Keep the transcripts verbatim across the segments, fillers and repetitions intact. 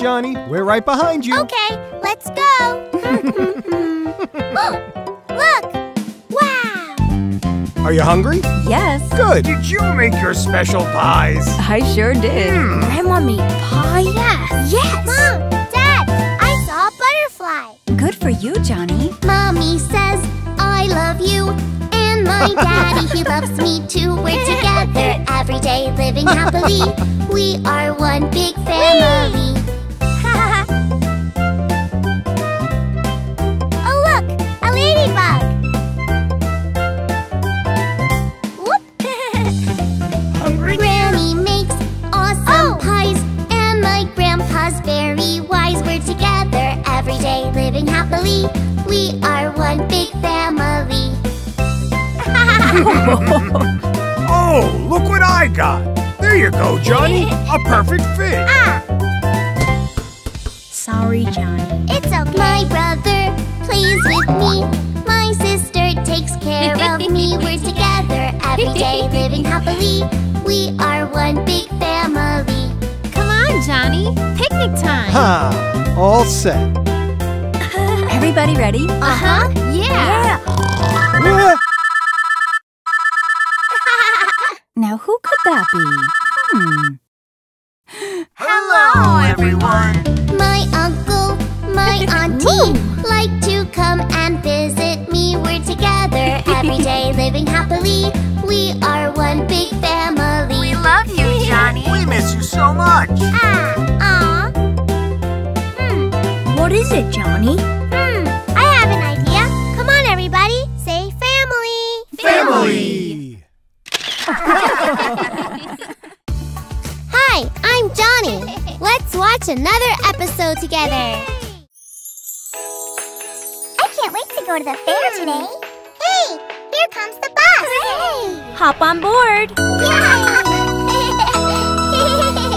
Johnny. We're right behind you. Okay, let's go. Oh, look! Wow! Are you hungry? Yes. Good. Did you make your special pies? I sure did. Mm. Grandma made pie? Yes. Yes. Mom, Dad, I saw a butterfly. Good for you, Johnny. Mommy says I love you. And my daddy, he loves me too. We're together every day, living happily. We are one big family. Oh look, a ladybug. Whoop. Hungry? Granny makes awesome oh. pies, and my grandpa's very wise. We're together every day, living happily. We are one big family. Oh, look what I got! There you go, Johnny! A perfect fit! Ah. Sorry, Johnny. It's okay. My brother plays with me. My sister takes care of me. We're together every day, living happily. We are one big family. Come on, Johnny. Picnic time! Ha! All set. Everybody ready? Uh-huh. Yeah! Yeah. Now, who could that be? Hmm. Hello, everyone! My uncle, my auntie like to come and visit me. We're together every day, living happily. We are one big family. We love you, Johnny. We miss you so much. Ah, aw. Hmm. What is it, Johnny? Hmm. I have an idea. Come on, everybody. Say family. Family! Hi, I'm Johnny. Let's watch another episode together. I can't wait to go to the fair today. Hey, here comes the bus. Hooray. Hop on board.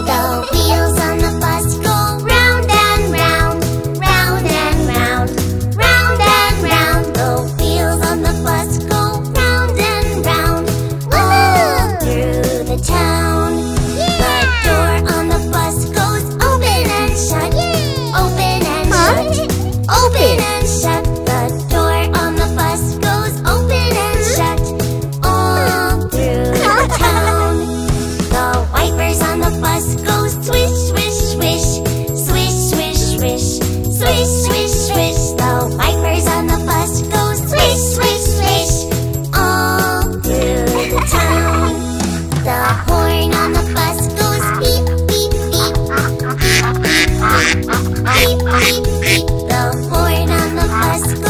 The wheels on the bus go round and round, round and round, round and round. The wheels on the bus go. Open and shut, the door on the bus goes open and shut, all through the town. The wipers on the bus go swish, swish, swish, swish, swish, swish, swish, swish, swish. The wipers on the bus go swish, swish, swish, all through the town. The horn on the bus goes beep, beep, beep, beep, beep, beep, beep, beep, beep. The horn on the bus